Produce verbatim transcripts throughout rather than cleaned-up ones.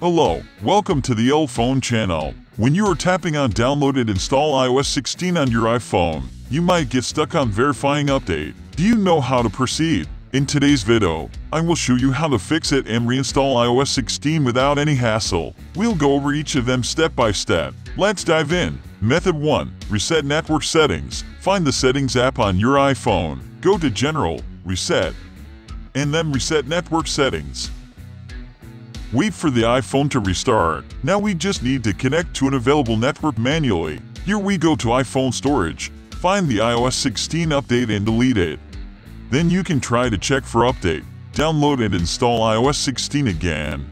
Hello, welcome to the UltFone channel. When you are tapping on download and install i O S sixteen on your iPhone, you might get stuck on verifying update. Do you know how to proceed? In today's video, I will show you how to fix it and reinstall i O S sixteen without any hassle. We'll go over each of them step by step. Let's dive in. Method one. Reset network settings. Find the settings app on your iPhone. Go to General, Reset, and then Reset Network Settings. Wait for the iPhone to restart. Now we just need to connect to an available network manually. Here we go to iPhone Storage, find the i O S sixteen update and delete it. Then you can try to check for update. Download and install i O S sixteen again.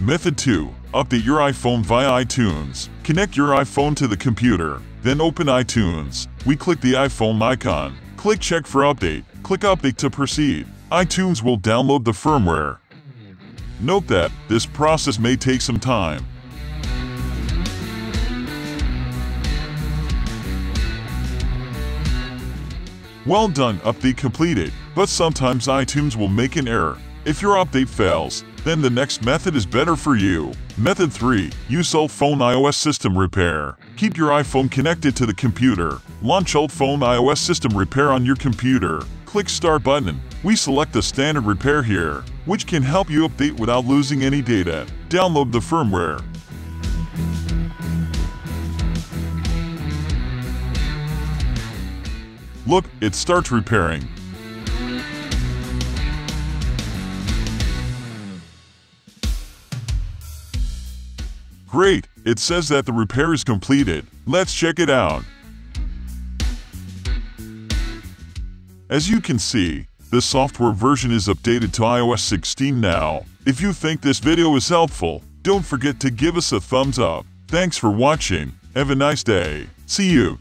Method two. Update your iPhone via iTunes. Connect your iPhone to the computer, then open iTunes. We click the iPhone icon. Click Check for Update. Click Update to proceed. iTunes will download the firmware. Note that this process may take some time. Well done, update completed. But sometimes iTunes will make an error. If your update fails, then the next method is better for you. Method three. Use UltFone iOS System Repair. Keep your iPhone connected to the computer. Launch UltFone iOS System Repair on your computer. Click Start button. We select the standard repair here, which can help you update without losing any data. Download the firmware. Look, it starts repairing. Great! It says that the repair is completed. Let's check it out. As you can see, the software version is updated to i O S sixteen now. If you think this video is helpful, don't forget to give us a thumbs up. Thanks for watching. Have a nice day. See you.